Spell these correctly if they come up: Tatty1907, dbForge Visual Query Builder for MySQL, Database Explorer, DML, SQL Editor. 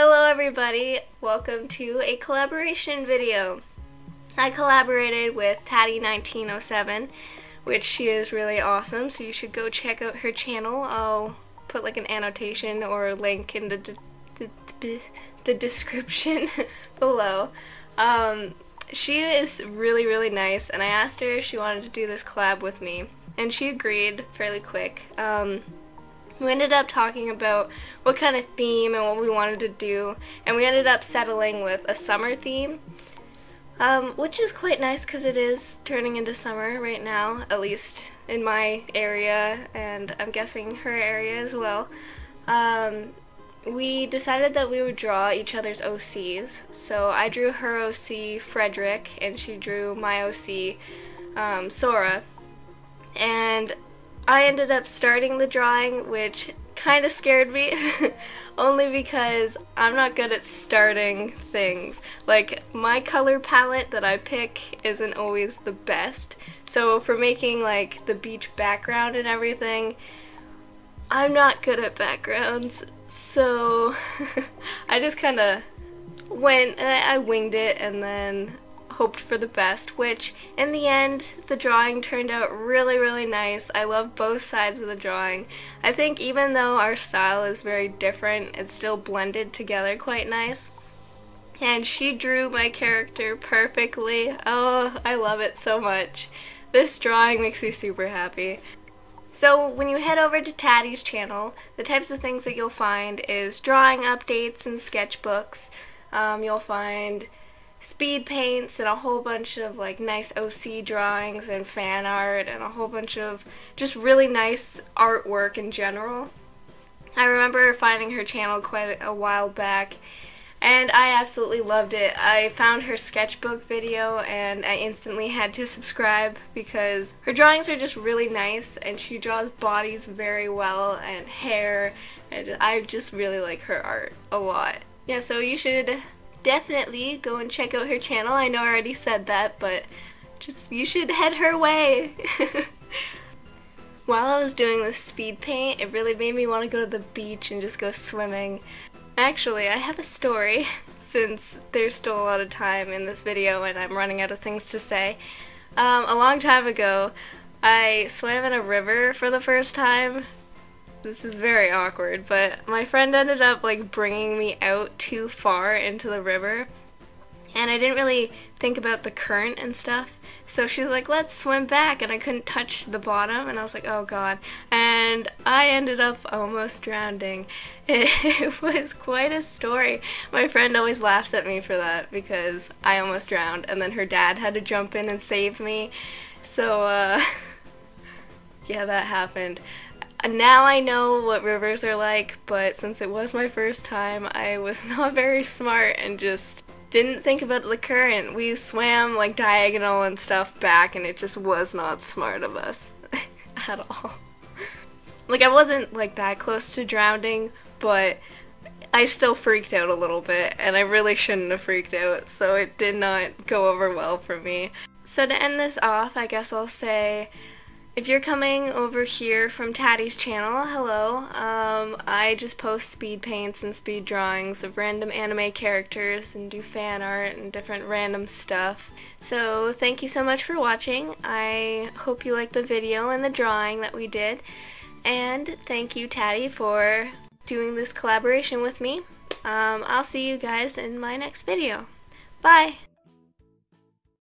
Hello everybody, welcome to a collaboration video. I collaborated with Tatty1907, which she is really awesome, so you should go check out her channel. I'll put like an annotation or a link in the description below. She is really nice, and I asked her if she wanted to do this collab with me, and she agreed fairly quick. We ended up talking about what kind of theme and what we wanted to do, and we ended up settling with a summer theme, which is quite nice because it is turning into summer right now, at least in my area, and I'm guessing her area as well. We decided that we would draw each other's OCs, so I drew her OC, Frederick, and she drew my OC, Sora, and I ended up starting the drawing, which kind of scared me, only because I'm not good at starting things. Like, my color palette that I pick isn't always the best, so for making like the beach background and everything, I'm not good at backgrounds, so I just kind of went, I winged it, and then hoped for the best, which in the end the drawing turned out really nice. I love both sides of the drawing. I think even though our style is very different, it's still blended together quite nice. And she drew my character perfectly. Oh, I love it so much. This drawing makes me super happy. So when you head over to Tatty's channel, the types of things that you'll find is drawing updates and sketchbooks. You'll find speed paints and a whole bunch of like nice OC drawings and fan art and a whole bunch of just really nice artwork in general. I remember finding her channel quite a while back, and I absolutely loved it. I found her sketchbook video and I instantly had to subscribe because her drawings are just really nice, and she draws bodies very well and hair, and I just really like her art a lot. Yeah, so you should definitely go and check out her channel. I know I already said that, but just you should head her way. While I was doing this speed paint, it really made me want to go to the beach and just go swimming. Actually, I have a story, since there's still a lot of time in this video and I'm running out of things to say. A long time ago, I swam in a river for the first time. This is very awkward, but my friend ended up like bringing me out too far into the river, and I didn't really think about the current and stuff, so she was like, let's swim back, and I couldn't touch the bottom, and I was like, oh god, and I ended up almost drowning. It was quite a story. My friend always laughs at me for that because I almost drowned, and then her dad had to jump in and save me, so yeah, that happened. Now I know what rivers are like, but since it was my first time, I was not very smart and just didn't think about the current. We swam like diagonal and stuff back, and it just was not smart of us at all. Like, I wasn't like that close to drowning, but I still freaked out a little bit, and I really shouldn't have freaked out, so it did not go over well for me. So to end this off, I guess I'll say, if you're coming over here from Tatty's channel, hello. I just post speed paints and speed drawings of random anime characters and do fan art and different random stuff. So thank you so much for watching. I hope you liked the video and the drawing that we did. And thank you, Tatty, for doing this collaboration with me. I'll see you guys in my next video. Bye!